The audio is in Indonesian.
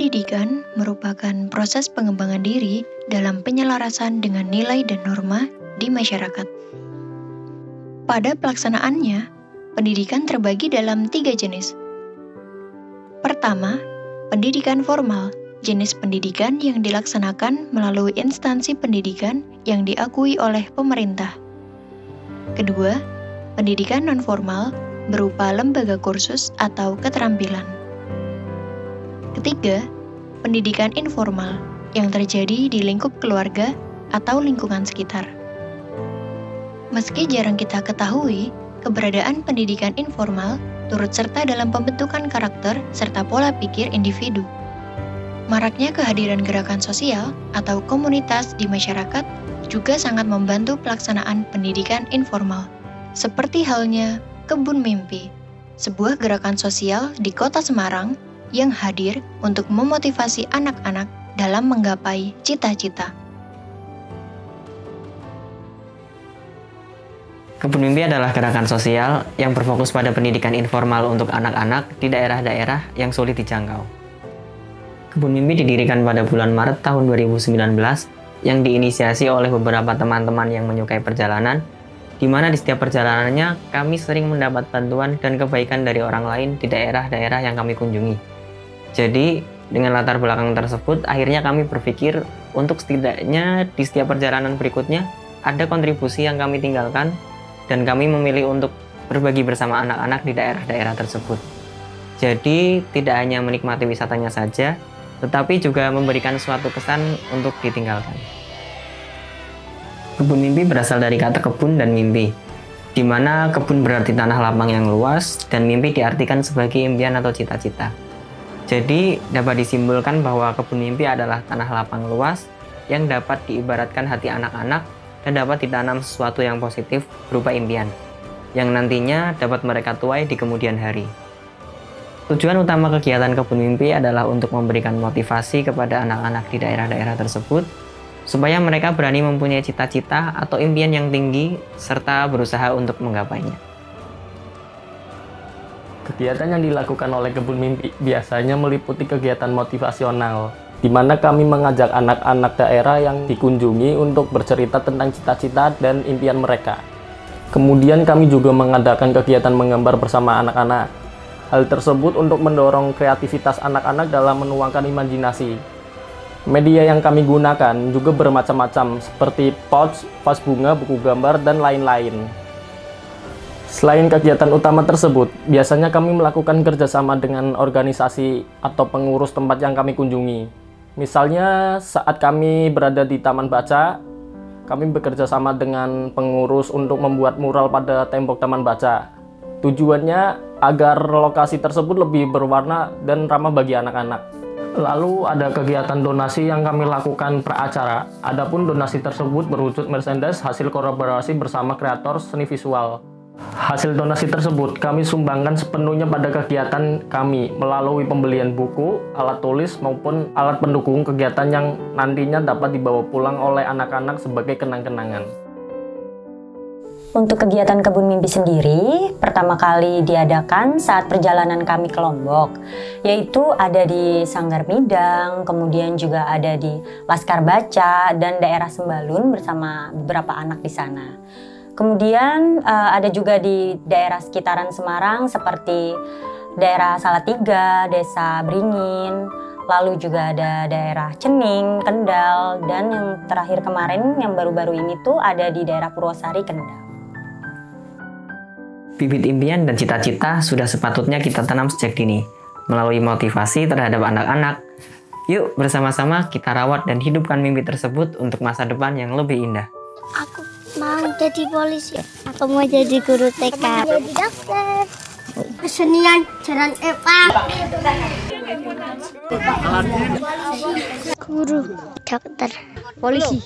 pendidikan merupakan proses pengembangan diri dalam penyelarasan dengan nilai dan norma di masyarakat. Pada pelaksanaannya, pendidikan terbagi dalam 3 jenis. Pertama, pendidikan formal, jenis pendidikan yang dilaksanakan melalui instansi pendidikan yang diakui oleh pemerintah. Kedua, pendidikan non-formal berupa lembaga kursus atau keterampilan. Ketiga, pendidikan informal yang terjadi di lingkup keluarga atau lingkungan sekitar. Meski jarang kita ketahui, keberadaan pendidikan informal turut serta dalam pembentukan karakter serta pola pikir individu. Maraknya kehadiran gerakan sosial atau komunitas di masyarakat juga sangat membantu pelaksanaan pendidikan informal, seperti halnya Kebun Mimpi, sebuah gerakan sosial di Kota Semarang yang hadir untuk memotivasi anak-anak dalam menggapai cita-cita. Kebun Mimpi adalah gerakan sosial yang berfokus pada pendidikan informal untuk anak-anak di daerah-daerah yang sulit dijangkau. Kebun Mimpi didirikan pada bulan Maret tahun 2019 yang diinisiasi oleh beberapa teman-teman yang menyukai perjalanan, di mana di setiap perjalanannya kami sering mendapat bantuan dan kebaikan dari orang lain di daerah-daerah yang kami kunjungi. Jadi, dengan latar belakang tersebut, akhirnya kami berpikir untuk setidaknya di setiap perjalanan berikutnya ada kontribusi yang kami tinggalkan, dan kami memilih untuk berbagi bersama anak-anak di daerah-daerah tersebut. Jadi, tidak hanya menikmati wisatanya saja, tetapi juga memberikan suatu kesan untuk ditinggalkan. Kebun Mimpi berasal dari kata kebun dan mimpi, di mana kebun berarti tanah lapang yang luas, dan mimpi diartikan sebagai impian atau cita-cita. Jadi, dapat disimbolkan bahwa kebun mimpi adalah tanah lapang luas yang dapat diibaratkan hati anak-anak dan dapat ditanam sesuatu yang positif berupa impian, yang nantinya dapat mereka tuai di kemudian hari. Tujuan utama kegiatan Kebun Mimpi adalah untuk memberikan motivasi kepada anak-anak di daerah-daerah tersebut, supaya mereka berani mempunyai cita-cita atau impian yang tinggi, serta berusaha untuk menggapainya. Kegiatan yang dilakukan oleh Kebun Mimpi biasanya meliputi kegiatan motivasional, di mana kami mengajak anak-anak daerah yang dikunjungi untuk bercerita tentang cita-cita dan impian mereka. Kemudian kami juga mengadakan kegiatan menggambar bersama anak-anak. Hal tersebut untuk mendorong kreativitas anak-anak dalam menuangkan imajinasi. Media yang kami gunakan juga bermacam-macam seperti pouch, vas bunga, buku gambar, dan lain-lain. Selain kegiatan utama tersebut, biasanya kami melakukan kerjasama dengan organisasi atau pengurus tempat yang kami kunjungi. Misalnya, saat kami berada di Taman Baca, kami bekerja sama dengan pengurus untuk membuat mural pada tembok Taman Baca. Tujuannya agar lokasi tersebut lebih berwarna dan ramah bagi anak-anak. Lalu ada kegiatan donasi yang kami lakukan per acara. Adapun donasi tersebut berwujud merchandise hasil kolaborasi bersama kreator seni visual. Hasil donasi tersebut kami sumbangkan sepenuhnya pada kegiatan kami melalui pembelian buku, alat tulis, maupun alat pendukung kegiatan yang nantinya dapat dibawa pulang oleh anak-anak sebagai kenang-kenangan. Untuk kegiatan Kebun Mimpi sendiri, pertama kali diadakan saat perjalanan kami ke Lombok, yaitu ada di Sanggar Midang, kemudian juga ada di Laskar Baca dan daerah Sembalun bersama beberapa anak di sana. Kemudian ada juga di daerah sekitaran Semarang seperti daerah Salatiga, Desa Beringin, lalu juga ada daerah Cening, Kendal, dan yang terakhir kemarin yang baru-baru ini tuh ada di daerah Purwosari, Kendal. Bibit impian dan cita-cita sudah sepatutnya kita tanam sejak dini, melalui motivasi terhadap anak-anak. Yuk bersama-sama kita rawat dan hidupkan mimpi tersebut untuk masa depan yang lebih indah. Aku mau jadi polisi, aku mau jadi guru TK, aku mau jadi dokter, kesenian jalan Epa, guru, dokter, polisi.